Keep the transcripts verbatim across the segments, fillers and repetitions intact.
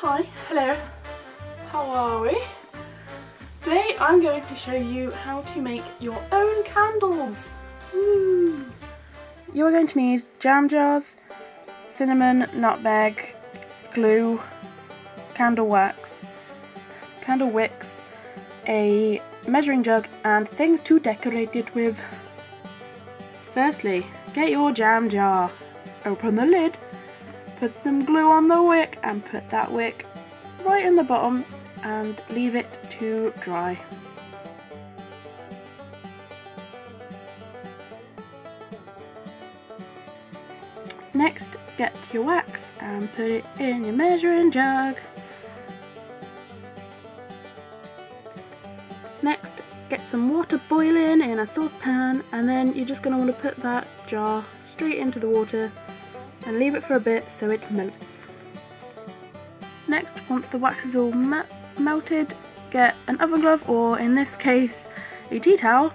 Hi, hello, how are we? Today I'm going to show you how to make your own candles. Woo. You're going to need jam jars, cinnamon, nutmeg, glue, candle wax, candle wicks, a measuring jug and things to decorate it with. Firstly, get your jam jar, open the lid, put some glue on the wick and put that wick right in the bottom and leave it to dry. Next, get your wax and put it in your measuring jug. Next, get some water boiling in a saucepan, and then you're just going to want to put that jar straight into the water and leave it for a bit so it melts. Next, once the wax is all melted, get an oven glove, or in this case a tea towel,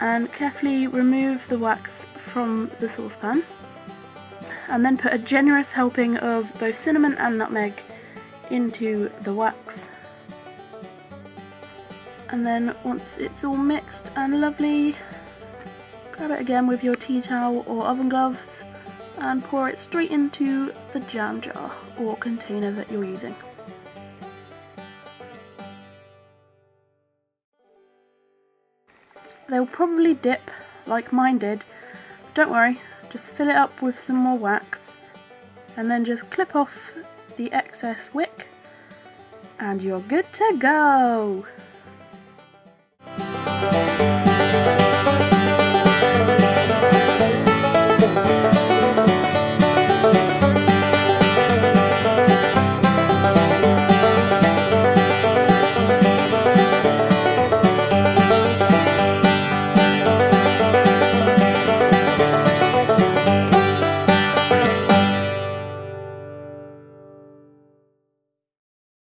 and carefully remove the wax from the saucepan, and then put a generous helping of both cinnamon and nutmeg into the wax. And then once it's all mixed and lovely, grab it again with your tea towel or oven gloves and pour it straight into the jam jar or container that you're using. They'll probably dip like mine did. Don't worry, just fill it up with some more wax and then just clip off the excess wick and you're good to go!